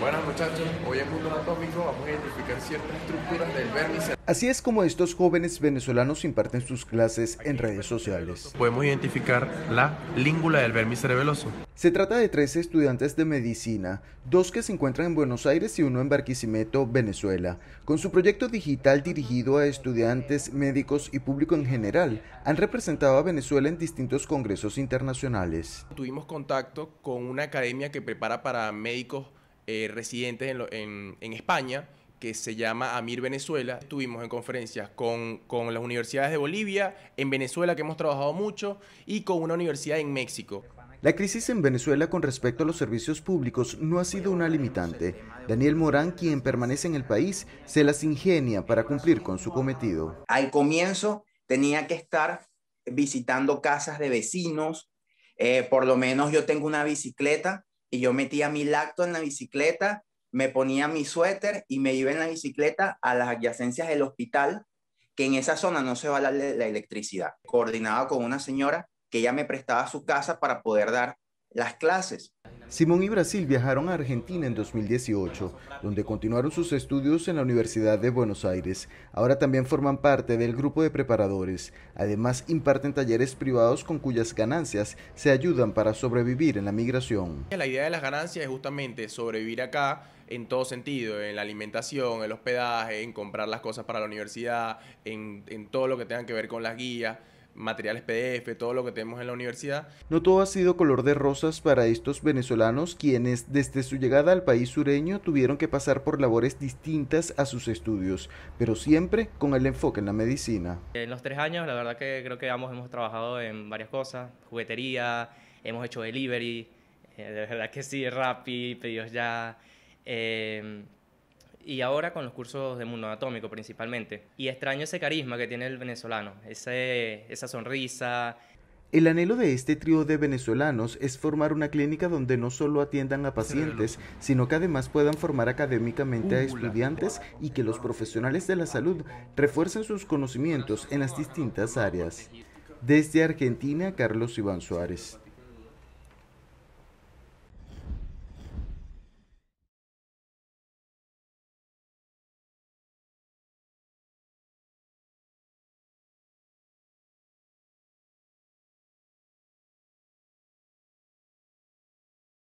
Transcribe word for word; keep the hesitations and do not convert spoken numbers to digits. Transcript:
Buenas muchachos, hoy en Mundo Atómico vamos a identificar ciertas estructuras del vermis. Así es como estos jóvenes venezolanos imparten sus clases en redes sociales. Podemos identificar la língula del vermis cerebeloso. Se trata de trece estudiantes de medicina, dos que se encuentran en Buenos Aires y uno en Barquisimeto, Venezuela. Con su proyecto digital dirigido a estudiantes, médicos y público en general, han representado a Venezuela en distintos congresos internacionales. Tuvimos contacto con una academia que prepara para médicos Eh, residentes en, lo, en, en España, que se llama Amir Venezuela. Estuvimos en conferencias con, con las universidades de Bolivia, en Venezuela, que hemos trabajado mucho, y con una universidad en México. La crisis en Venezuela con respecto a los servicios públicos no ha sido una limitante. Daniel Morán, quien permanece en el país, se las ingenia para cumplir con su cometido. Al comienzo tenía que estar visitando casas de vecinos, eh, por lo menos yo tengo una bicicleta, y yo metía mi lacto en la bicicleta, me ponía mi suéter y me iba en la bicicleta a las adyacencias del hospital, que en esa zona no se va la, la electricidad. Coordinaba con una señora que ella me prestaba su casa para poder dar las clases. Simón y Brasil viajaron a Argentina en dos mil dieciocho, donde continuaron sus estudios en la Universidad de Buenos Aires. Ahora también forman parte del grupo de preparadores. Además, imparten talleres privados con cuyas ganancias se ayudan para sobrevivir en la migración. La idea de las ganancias es justamente sobrevivir acá en todo sentido, en la alimentación, en el hospedaje, en comprar las cosas para la universidad, en, en todo lo que tenga que ver con las guías, materiales P D F, todo lo que tenemos en la universidad. No todo ha sido color de rosas para estos venezolanos, quienes desde su llegada al país sureño tuvieron que pasar por labores distintas a sus estudios, pero siempre con el enfoque en la medicina. En los tres años la verdad que creo que ambos hemos trabajado en varias cosas, juguetería, hemos hecho delivery, eh, de verdad que sí, Rappi, pedidos ya, eh, y ahora con los cursos de Mundo Anatómico principalmente. Y extraño ese carisma que tiene el venezolano, ese, esa sonrisa. El anhelo de este trío de venezolanos es formar una clínica donde no solo atiendan a pacientes, sino que además puedan formar académicamente a estudiantes y que los profesionales de la salud refuercen sus conocimientos en las distintas áreas. Desde Argentina, Carlos Iván Suárez.